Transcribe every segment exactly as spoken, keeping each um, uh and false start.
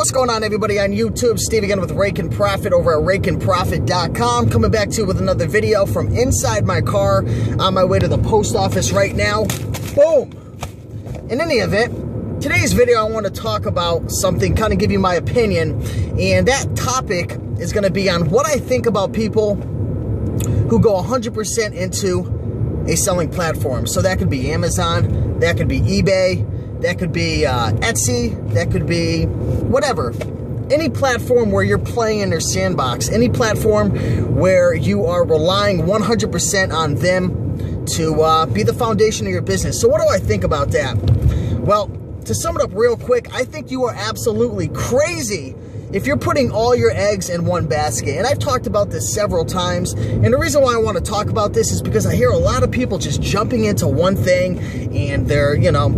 what's going on, everybody, on YouTube? Steve again with Raiken Profit over at raiken profit dot com. Coming back to you with another video from inside my car on my way to the post office right now. Boom! In any event, today's video I want to talk about something, kind of give you my opinion, and that topic is going to be on what I think about people who go one hundred percent into a selling platform. So that could be Amazon, that could be eBay, that could be uh, Etsy, that could be whatever. Any platform where you're playing in their sandbox, any platform where you are relying one hundred percent on them to uh, be the foundation of your business. So what do I think about that? Well, to sum it up real quick, I think you are absolutely crazy if you're putting all your eggs in one basket. And I've talked about this several times, and the reason why I want to talk about this is because I hear a lot of people just jumping into one thing, and they're, you know,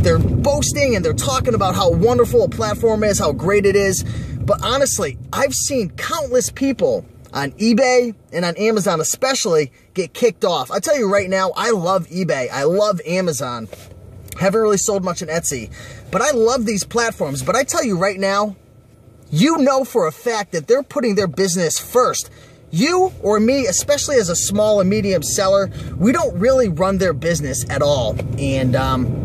they're boasting and they're talking about how wonderful a platform is, how great it is. But honestly, I've seen countless people on eBay and on Amazon especially get kicked off. I tell you right now, I love eBay, I love Amazon. Haven't really sold much on Etsy, but I love these platforms. But I tell you right now, you know for a fact that they're putting their business first. You or me, especially as a small and medium seller, we don't really run their business at all. And um,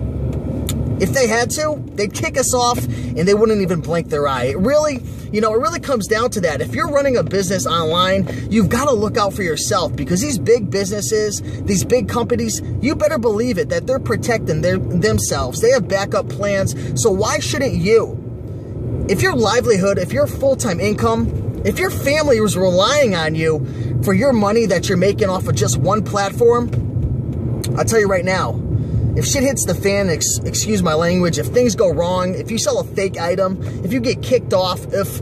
if they had to, they'd kick us off and they wouldn't even blink their eye. It really, you know, it really comes down to that. If you're running a business online, you've got to look out for yourself, because these big businesses, these big companies, you better believe it, that they're protecting their, themselves. They have backup plans. So why shouldn't you? If your livelihood, if your full-time income, if your family was relying on you for your money that you're making off of just one platform, I'll tell you right now, if shit hits the fan, ex excuse my language, if things go wrong, if you sell a fake item, if you get kicked off, if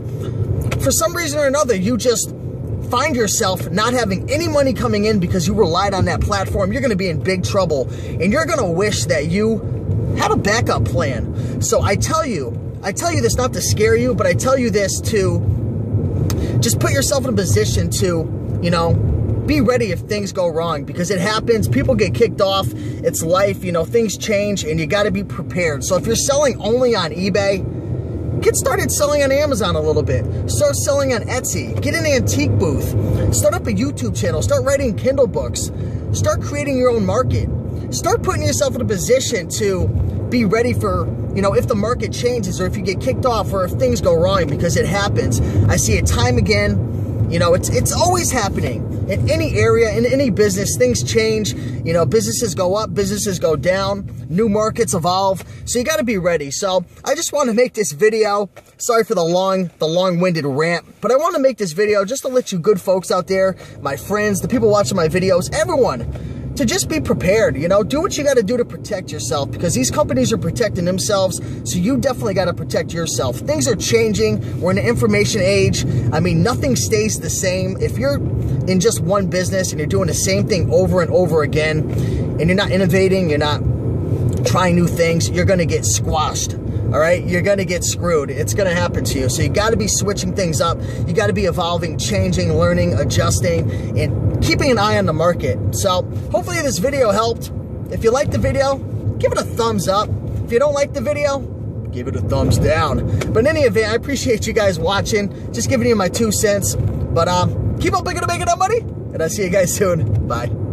for some reason or another you just find yourself not having any money coming in because you relied on that platform, you're going to be in big trouble, and you're going to wish that you had a backup plan. So I tell you, I tell you this not to scare you, but I tell you this to just put yourself in a position to, you know, be ready if things go wrong, because it happens. People get kicked off. It's life, you know, things change, and you got to be prepared. So if you're selling only on eBay, get started selling on Amazon a little bit. Start selling on Etsy. Get an antique booth. Start up a YouTube channel. Start writing Kindle books. Start creating your own market. Start putting yourself in a position to be ready for, you know, if the market changes, or if you get kicked off, or if things go wrong, because it happens. I see it time again. You know, it's it's always happening. In any area, in any business, things change. You know, businesses go up, businesses go down, new markets evolve. So you got to be ready. So I just want to make this video. Sorry for the long, the long-winded rant, but I want to make this video just to let you good folks out there, my friends, the people watching my videos, everyone, to just be prepared. You know, do what you got to do to protect yourself, because these companies are protecting themselves, so you definitely got to protect yourself. Things are changing. We're in the information age. I mean, nothing stays the same. If you're in just one business and you're doing the same thing over and over again, and you're not innovating, you're not trying new things, you're going to get squashed. All right, you're going to get screwed. It's going to happen to you. So you got to be switching things up. You got to be evolving, changing, learning, adjusting, and keeping an eye on the market. So hopefully this video helped. If you like the video, give it a thumbs up. If you don't like the video, give it a thumbs down. But in any event, I appreciate you guys watching. Just giving you my two cents. But um, keep on making it, making it up, buddy. And I'll see you guys soon. Bye.